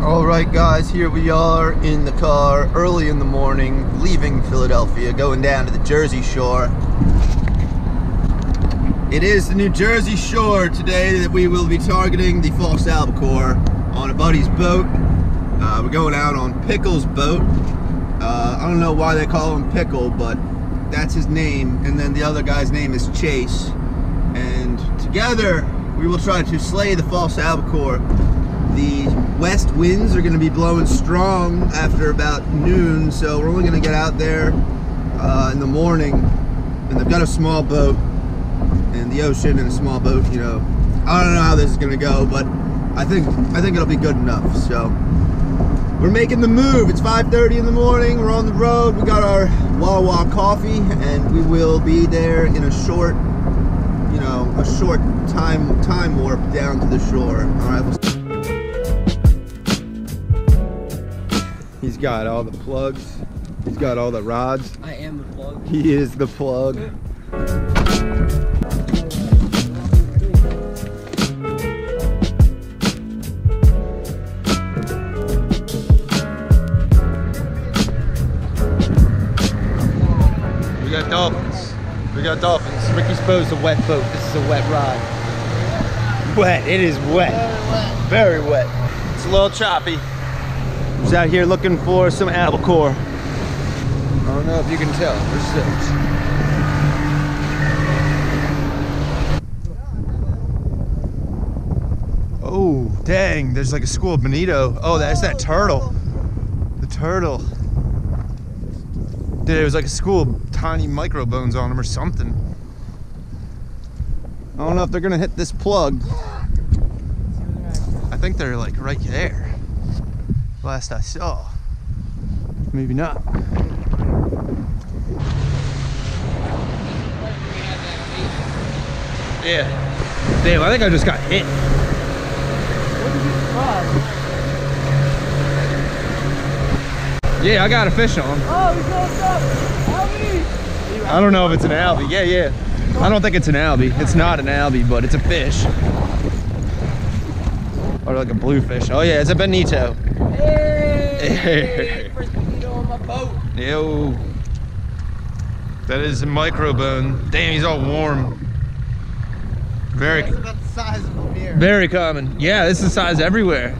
Alright guys, here we are in the car early in the morning, leaving Philadelphia, going down to the Jersey Shore. It is the New Jersey Shore today that we will be targeting the False Albacore on a buddy's boat. We're going out on Pickle's boat. I don't know why they call him Pickle, but that's his name. And then the other guy's name is Chase. And together we will try to slay the False Albacore. The west winds are going to be blowing strong after about noon, so we're only going to get out there in the morning. And they've got a small boat, and the ocean and a small boat, you know. I don't know how this is going to go, but I think it'll be good enough. So we're making the move. It's 5:30 in the morning. We're on the road. We got our Wawa coffee, and we will be there in a short, you know, a short time warp down to the shore. All right. We'll He's got all the plugs. He's got all the rods. I am the plug. He is the plug. We got dolphins. We got dolphins. Ricky's boat's a wet boat. This is a wet rod. Wet. It is wet. Very wet. Very wet. It's a little choppy. He's out here looking for some albacore. I don't know if you can tell. There's six. Oh, dang. There's like a school of bonito. Oh, that's that turtle. The turtle. Dude, it was like a school of tiny micro bones on them or something. I don't know if they're going to hit this plug. I think they're like right there. Last I saw. Maybe not. Yeah. Damn, I think I just got hit. Yeah, I got a fish on. Oh, we got a I don't know if it's an albie. Yeah, yeah. I don't think it's an albie. It's not an albie, but it's a fish. Or like a bluefish. Oh yeah, it's a bonito. Hey! First bonito on my boat. Yo. That is a microbone. Damn, he's all warm. Very. That's about the size of a beer. Very common. Yeah, this is the size everywhere.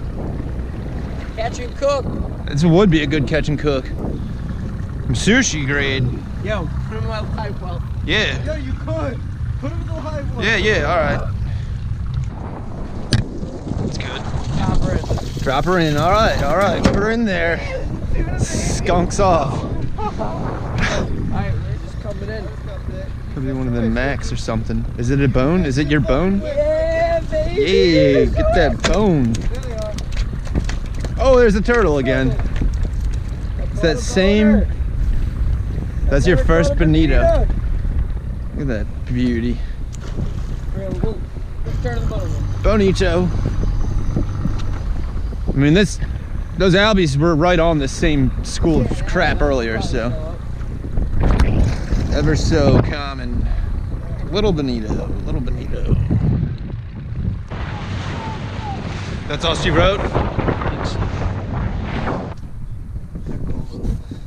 Catch and cook. This would be a good catch and cook. From sushi grade. Yo, put him in my live well. Yeah. Yo, you could. Put him in the live well. Yeah, yeah, all right. It's good. Drop her in. Drop her in. All right. All right. Put her in there. Skunks off. All right. We're just coming in. Could be one of the Macs or something. Is it a bone? Is it your bone? Yeah, baby. Yeah. Get that bone. Oh, there's a turtle again. It's that same. That's your first bonito. Look at that beauty. Let's turn to the bone. Bonito. I mean, those albies were right on the same school of crap earlier, so. Ever so common. Little bonito, little bonito. That's all she wrote?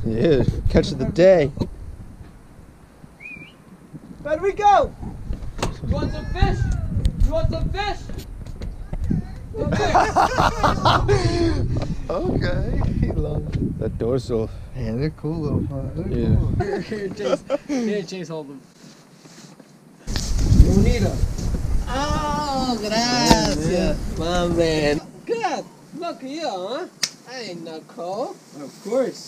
Yeah, catch of the day. Where'd we go? You want some fish? You want some fish? Okay, he loves it. That dorsal. Yeah, they're cool little fun. Yeah. Cool. Here, Chase, hold them. Bonito. Oh, gracias. My man. Good. Look at you, huh? I ain't not cold. Of course.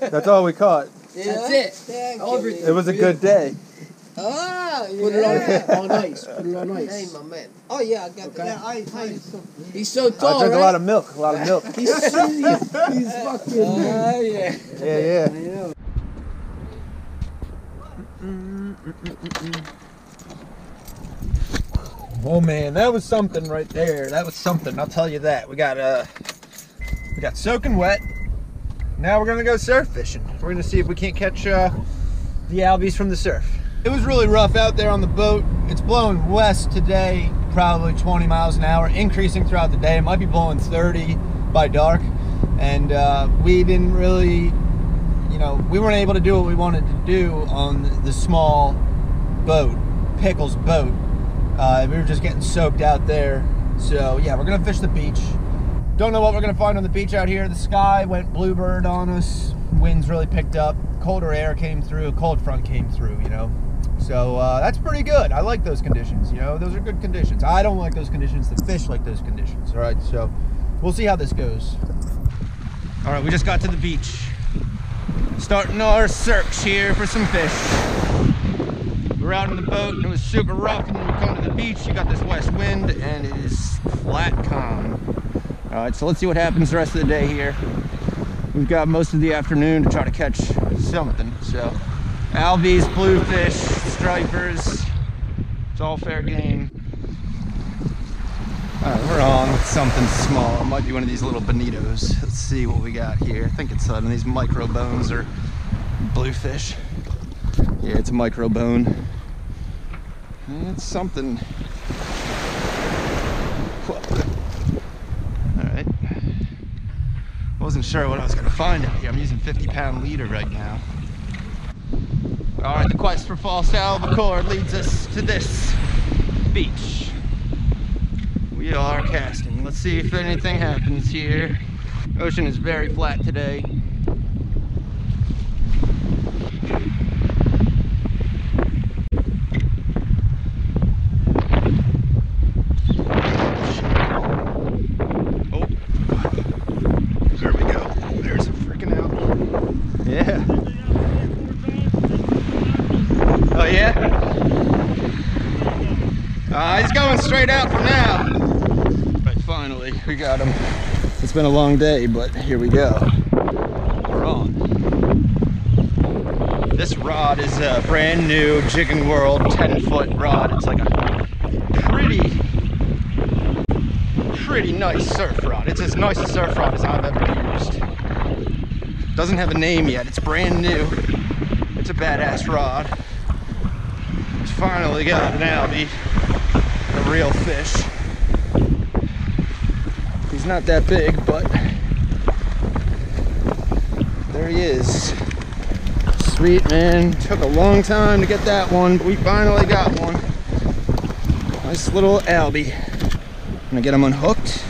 That's all we caught. Yeah. That's it. It was a good day. Oh, yeah. Put it on ice. Put it on ice. Hey, my man. Oh, yeah, I got that ice. He's so tall. I drank a lot of milk. A lot of milk. he's fucking. Oh, yeah. Yeah, yeah. Oh, man, that was something right there. That was something. I'll tell you that. We got soaking wet. Now we're gonna go surf fishing. We're gonna see if we can't catch the albies from the surf. It was really rough out there on the boat. It's blowing west today, probably 20 miles an hour, increasing throughout the day. It might be blowing 30, by dark, and we didn't really, you know, we weren't able to do what we wanted to do on the small boat, Pickle's boat. We were just getting soaked out there. So yeah, we're gonna fish the beach. Don't know what we're gonna find on the beach out here. The sky went bluebird on us. Winds really picked up. Colder air came through. A cold front came through, you know. So that's pretty good. I like those conditions, you know. Those are good conditions. I don't like those conditions. The fish like those conditions. All right, so we'll see how this goes. All right, we just got to the beach. Starting our search here for some fish. We're out in the boat and it was super rough, and when we come to the beach, you got this west wind and it is flat calm. All right, so let's see what happens the rest of the day here. We've got most of the afternoon to try to catch something, so. Albies, bluefish, stripers, it's all fair game. All right, we're on with something small. It might be one of these little bonitos. Let's see what we got here. I think it's one of these micro bones or bluefish. Yeah, it's a micro bone. It's something. All right. Wasn't sure what I was gonna find out here. I'm using 50-pound leader right now. All right, the quest for False Albacore leads us to this beach. We are casting. Let's see if anything happens here. Ocean is very flat today. Oh, there we go. There's a freaking out. Yeah. Oh yeah? He's going straight out for now. But finally, we got him. It's been a long day, but here we go. We're on. This rod is a brand new Jiggin' World 10-foot rod. It's like a pretty nice surf rod. It's as nice a surf rod as I've ever used. Doesn't have a name yet. It's brand new. It's a badass rod. Finally got an albie, a real fish. He's not that big, but there he is. Sweet man, took a long time to get that one, but we finally got one. Nice little albie. I'm gonna get him unhooked,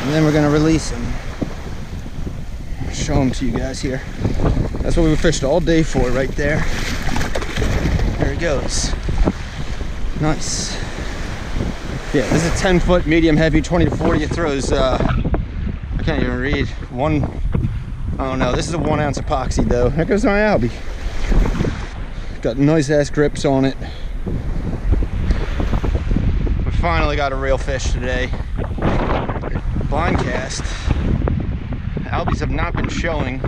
and then we're gonna release him. I'll show him to you guys here. That's what we fished all day for right there. There it goes. Nice. Yeah, this is a 10-foot medium heavy, 20 to 40. It throws, I can't even read. Oh no, this is a 1 ounce epoxy though. There goes my albie. Got nice ass grips on it. We finally got a real fish today. Blind cast. Albies have not been showing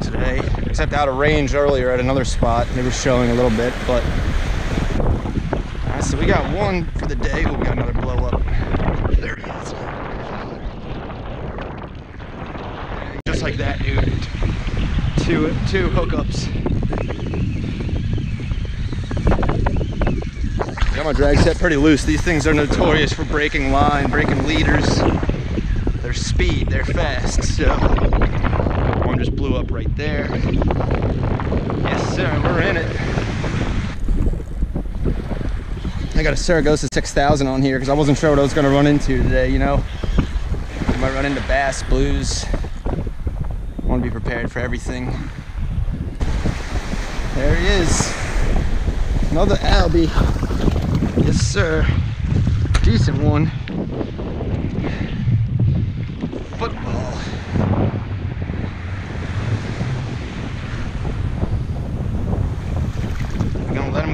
today, except out of range earlier at another spot. They were showing a little bit, but all right, so we got one for the day. Oh, we got another blow up. There it is. Just like that, dude. Two hookups. Got my drag set pretty loose. These things are notorious for breaking line, breaking leaders. They're speed, they're fast, so. Just blew up right there. Yes sir, we're in it. I got a Saragosa 6000 on here because I wasn't sure what I was going to run into today, you know. I might run into bass, blues. I want to be prepared for everything. There he is. Another albie. Yes sir. Decent one. Football.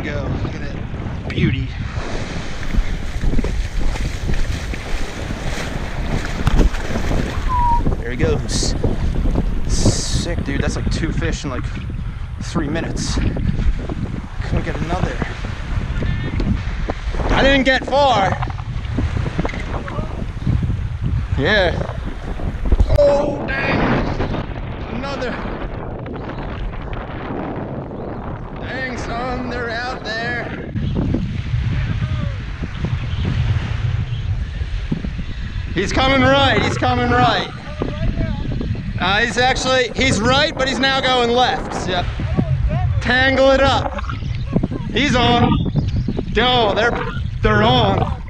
Go. Look at that beauty. There he goes. Sick, dude. That's like 2 fish in like 3 minutes. Couldn't get another. I didn't get far. Yeah. Oh, dang. Another. They're out there. He's coming right, he's coming right. He's actually, he's right, but he's now going left. Yep. Tangle it up. He's on. Oh, they're on.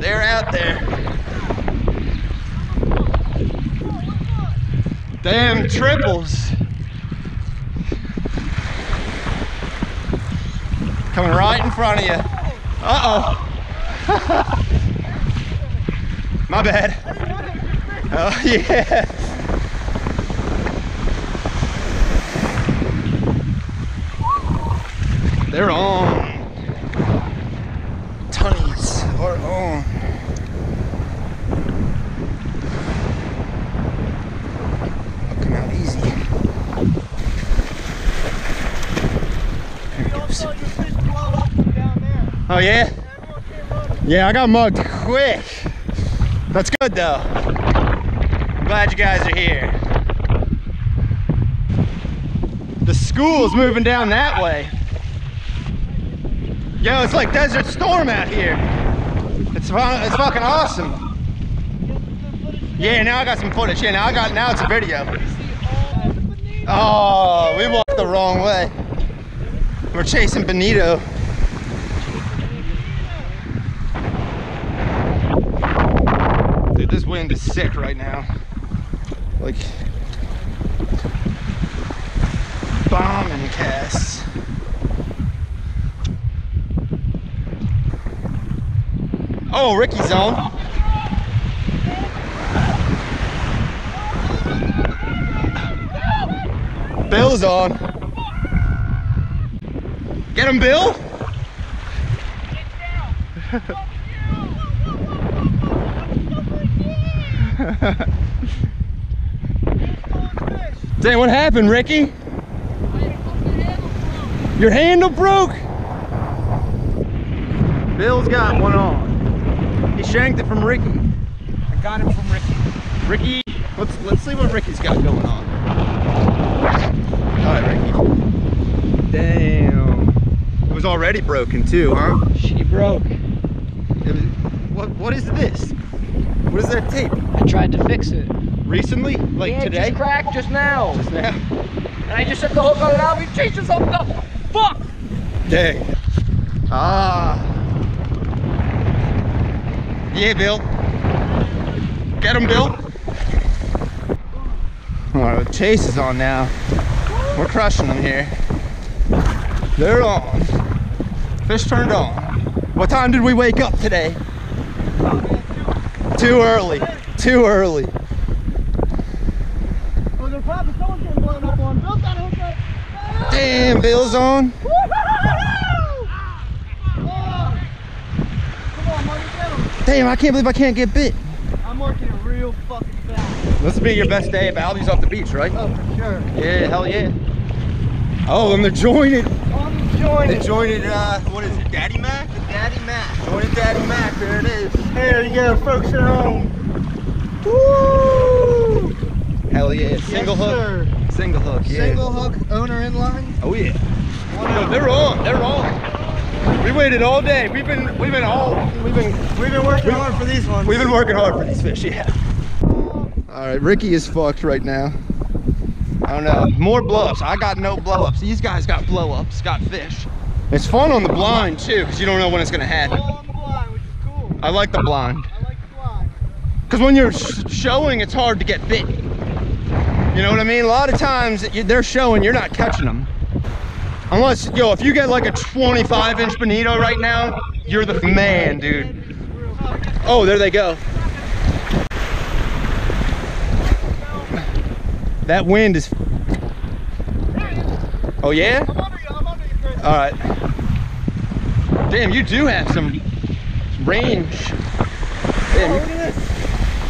They're out there. Damn triples. Coming right in front of you. Uh-oh. My bad. Oh yeah. They're on. Tunnies are on. I'll come out easy. Oh yeah? Yeah, I got mugged quick. That's good though. I'm glad you guys are here. The school's moving down that way. Yo, it's like Desert Storm out here. It's fucking awesome. Yeah, now I got some footage. Yeah, now it's a video. Oh, we walked the wrong way. We're chasing Benito. Dude, this wind is sick right now. Like, bombing casts. Oh, Ricky's on. Bill's on. Get him, Bill. Damn, what happened, Ricky? Your handle broke? Bill's got one on. He shanked it from Ricky. I got it from Ricky. Ricky, let's see what Ricky's got going on. Alright, Ricky. Damn. It was already broken too, huh? She broke. It was, what is this? What is that tape? I tried to fix it. Recently? Like today? It just cracked just now. Just now? And I just set the hook on it out. We chased us up the fuck! Dang. Ah. Yeah, Bill. Get him, Bill. Alright, Chase is on now. We're crushing them here. They're on. Fish turned on. What time did we wake up today? Too early. Too early. Damn, Bill's on. Damn, I can't believe I can't get bit. I'm working it real fucking fast. This will be your best day at Baldi's off the beach, right? Oh, for sure. Yeah, hell yeah. Oh, and they're jointed. Oh, they're jointed. They jointed, what is it, Daddy Mac? Daddy Mac. Jointed Daddy Mac, there it is. There you go, folks at home. Woo! Hell yeah, single hook. Sir. Single hook, yeah. Single hook, owner in line. Oh yeah. Wow. Yo, they're on, they're on. We waited all day. We've been working hard for these ones. We've been working hard for these fish, yeah. Alright, Ricky is fucked right now. I don't know. More blow-ups. I got no blow-ups. These guys got blow-ups, got fish. It's fun on the blind too, because you don't know when it's gonna happen. On the blind, which is cool. I like the blind. I like the blind. Because when you're showing, it's hard to get bit. You know what I mean? A lot of times they're showing, you're not catching them. Unless, yo, if you get like a 25-inch Bonito right now, you're the man, dude. Oh, there they go. That wind is... Oh, yeah? All right. Damn, you do have some range. Damn.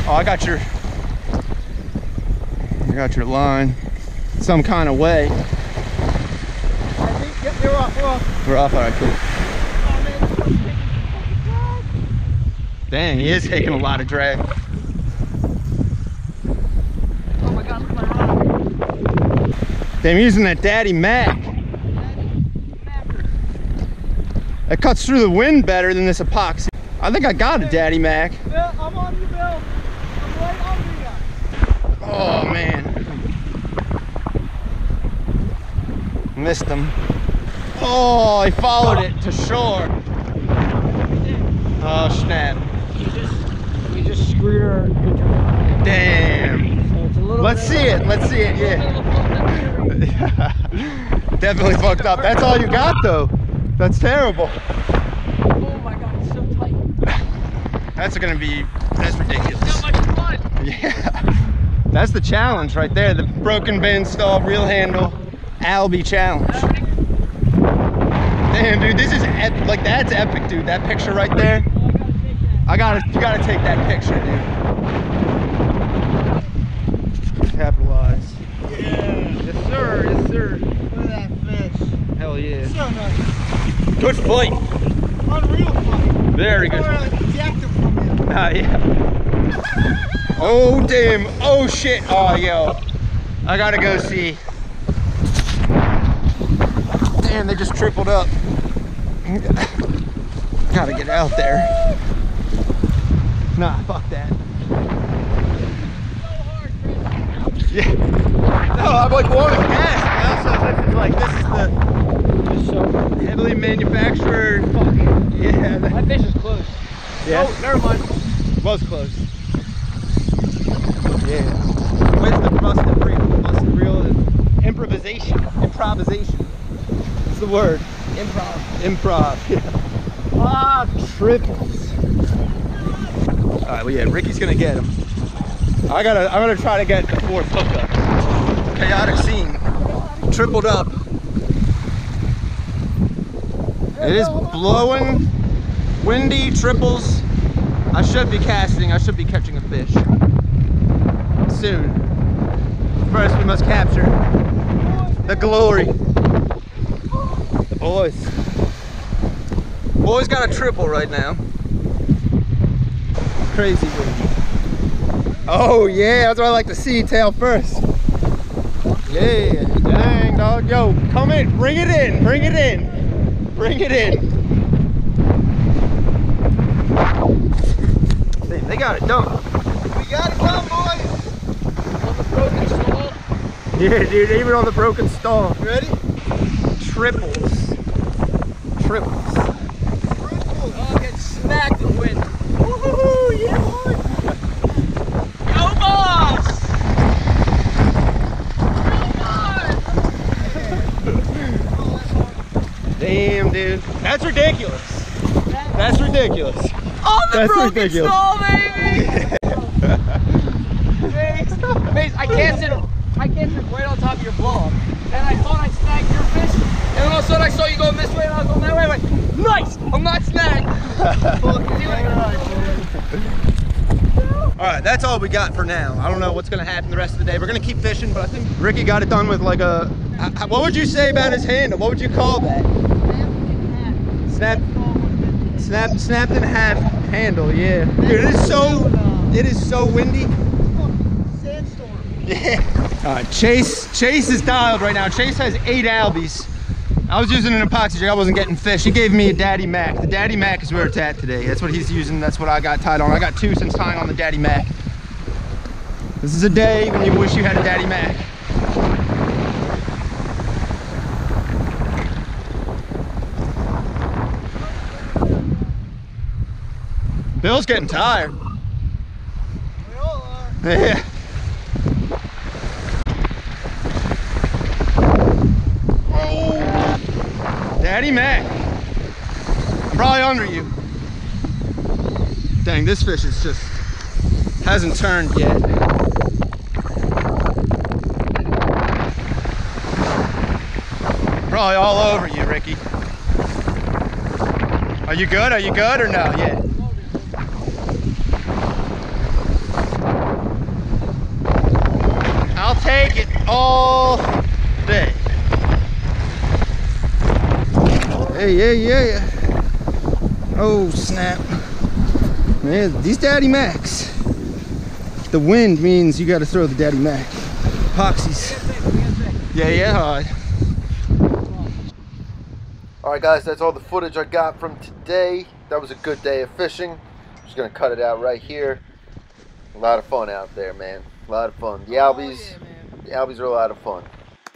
Oh, I got your line some kind of way. Yep, they're off, we're off. We're off, all right, cool. Dang, he is taking a lot of drag. Oh my God, look at my rod. Damn, using that Daddy Mac. Daddy Mac. It cuts through the wind better than this epoxy. I think I got it, Daddy Mac. Bill, I'm on you, Bill. I'm right on you. Oh, man. Missed him. Oh, he followed it to shore. Oh, snap. We just screwed her. Damn. So it's a little Let's see it, yeah. Definitely fucked up. That's all you got, though. That's terrible. Oh my god, it's so tight. That's ridiculous. It's not much fun. Yeah. That's the challenge right there. The broken bend, stalled reel handle, Albie challenge. Damn, dude, this is epic. Like, that's epic, dude. That picture right there. You gotta take that picture, dude. Capitalize. Yeah. Yes, sir. Yes, sir. Look at that fish. Hell yeah. So nice. Good fight. Unreal fight. Very good. Ah, yeah. Oh, damn. Oh, shit. Oh, yo. I gotta go see. Damn, they just tripled up. Gotta get out there. Nah, fuck that. Yeah. No, I'm like wanting gas. I also like this is the heavily manufactured. Fuck. Yeah. My fish is close. Yeah. Oh, never mind. Was close. Yeah. With the busted reel. Busted reel is improvisation. Improvisation. That's the word. Improv. Improv. Yeah. Ah, triples. All right, well, yeah, Ricky's gonna get him. I'm gonna try to get the fourth hookup. Chaotic scene. Tripled up. It is blowing, windy, triples. I should be casting, I should be catching a fish. Soon. First, we must capture the glory. The boys. Boys got a triple right now. Crazy wind. Oh yeah, that's what I like to see, tail first. Yeah, dang dog, yo, come in, bring it in, bring it in, bring it in. They got it done. We got it done, boys. On the broken stall. Yeah, dude, even on the broken stall. You ready? Triples. Triples. Triples. Oh, get smacked in the wind. Woohoo, yeah, boy. Damn, dude. That's ridiculous. That's ridiculous. On the broken stall, baby! Mace, I can't sit right on top of your blob. And I thought I snagged your fish, and then all of a sudden I saw you going this way, and I was going that way, I'm like, nice! I'm not snagged! Alright, that's all we got for now. I don't know what's going to happen the rest of the day. We're going to keep fishing, but I think Ricky got it done with like a... What would you say about his handle? What would you call that? Snapped in half handle, yeah. Dude, it is so windy. Sandstorm. Yeah. All right, Chase is dialed right now. Chase has 8 albies. I was using an epoxy jig. I wasn't getting fish. He gave me a Daddy Mac. The Daddy Mac is where it's at today. That's what he's using. That's what I got tied on. I got 2 since tying on the Daddy Mac. This is a day when you wish you had a Daddy Mac. Bill's getting tired. We all are. Yeah. Oh. Daddy Mac. Probably under you. Dang, this fish is just hasn't turned yet. Probably all over you, Ricky. Are you good? Are you good or no? Yeah. I'll take it all day. Yeah. Oh, snap. Yeah, these Daddy Macs. The wind means you got to throw the Daddy Mac. Epoxies. Yeah, all right. All right, guys, that's all the footage I got from today. that was a good day of fishing. I'm just gonna cut it out right here. A lot of fun out there, man. A lot of fun. The Albies, oh, yeah, man. The Albies are a lot of fun.